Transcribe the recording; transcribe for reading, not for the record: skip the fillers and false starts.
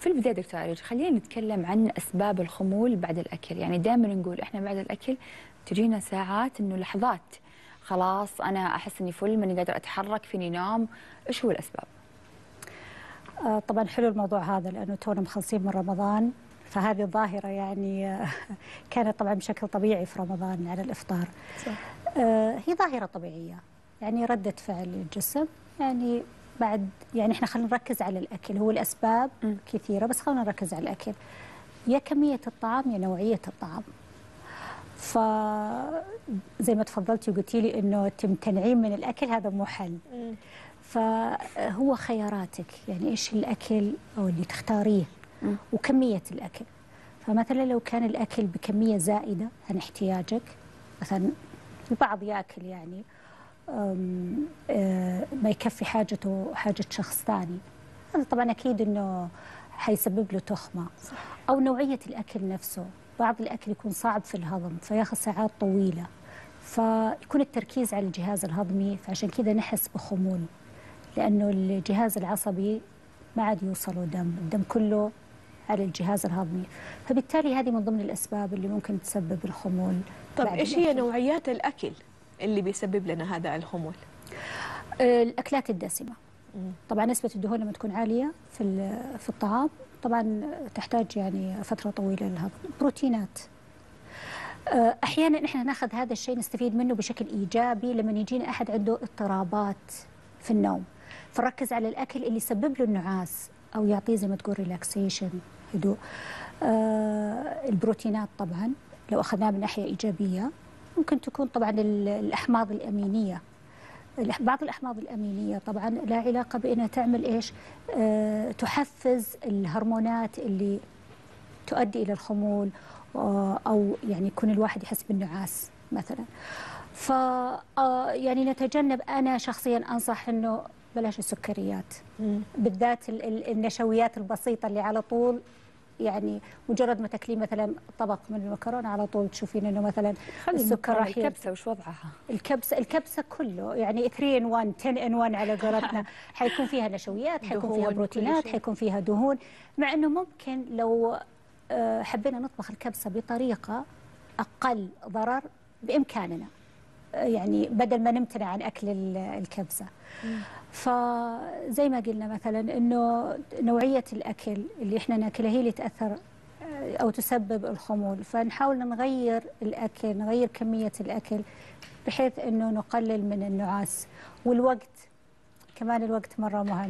في البداية دكتور عريج خلينا نتكلم عن أسباب الخمول بعد الأكل. يعني دائما نقول إحنا بعد الأكل تجينا ساعات إنه لحظات خلاص أنا أحس إني فل، ماني قادر أتحرك، فيني نام. إيش هو الأسباب؟ طبعا حلو الموضوع هذا لأنه تونا مخلصين من رمضان، فهذه الظاهرة يعني كانت طبعا بشكل طبيعي في رمضان على الإفطار. صح. هي ظاهرة طبيعية، يعني ردة فعل الجسم. يعني بعد يعني احنا خلينا نركز على الاكل، هو الاسباب كثيره بس خلينا نركز على الاكل، يا كميه الطعام يا نوعيه الطعام. ف زي ما تفضلتي وقلتي لي انه تمتنعين من الاكل، هذا مو حل. فهو خياراتك، يعني ايش الاكل او اللي تختاريه وكميه الاكل. فمثلا لو كان الاكل بكميه زائده عن احتياجك، مثلا البعض ياكل يعني ما يكفي حاجته وحاجة شخص ثاني، هذا طبعا أكيد أنه حيسبب له تخمة. صح. أو نوعية الأكل نفسه، بعض الأكل يكون صعب في الهضم فياخذ ساعات طويلة، فيكون التركيز على الجهاز الهضمي، فعشان كذا نحس بخمول، لأنه الجهاز العصبي ما عاد يوصله دم، الدم كله على الجهاز الهضمي، فبالتالي هذه من ضمن الأسباب اللي ممكن تسبب الخمول. طب إيش هي نوعيات الأكل اللي بيسبب لنا هذا الخمول؟ الأكلات الدسمة. طبعا نسبة الدهون لما تكون عالية في الطعام طبعا تحتاج يعني فترة طويلة للهضم. بروتينات. أحيانا احنا ناخذ هذا الشيء نستفيد منه بشكل إيجابي لما يجينا أحد عنده اضطرابات في النوم، فنركز على الأكل اللي يسبب له النعاس أو يعطيه زي ما تقول ريلاكسيشن، هدوء. البروتينات طبعا لو أخذناها من ناحية إيجابية ممكن تكون طبعا الأحماض الأمينية. بعض الأحماض الأمينية طبعا لا علاقة بأنها تعمل إيش، تحفز الهرمونات اللي تؤدي إلى الخمول أو يعني يكون الواحد يحس بالنعاس مثلا. ف يعني نتجنب، أنا شخصيا أنصح أنه بلاش السكريات، بالذات النشويات البسيطة اللي على طول، يعني مجرد ما تاكلي مثلا طبق من المكرونه على طول تشوفين انه مثلا السكر راح ينزل. الكبسه وش وضعها؟ الكبسه كله يعني 3 in 1 10 in 1 على قولتنا، حيكون فيها نشويات، حيكون فيها بروتينات، حيكون فيها دهون، مع انه ممكن لو حبينا نطبخ الكبسه بطريقه اقل ضرر بامكاننا، يعني بدل ما نمتنع عن أكل الكبسة. فزي ما قلنا مثلا أنه نوعية الأكل اللي إحنا ناكلها هي اللي تأثر أو تسبب الخمول، فنحاول نغير الأكل، نغير كمية الأكل بحيث أنه نقلل من النعاس. والوقت كمان، الوقت مرة مهم.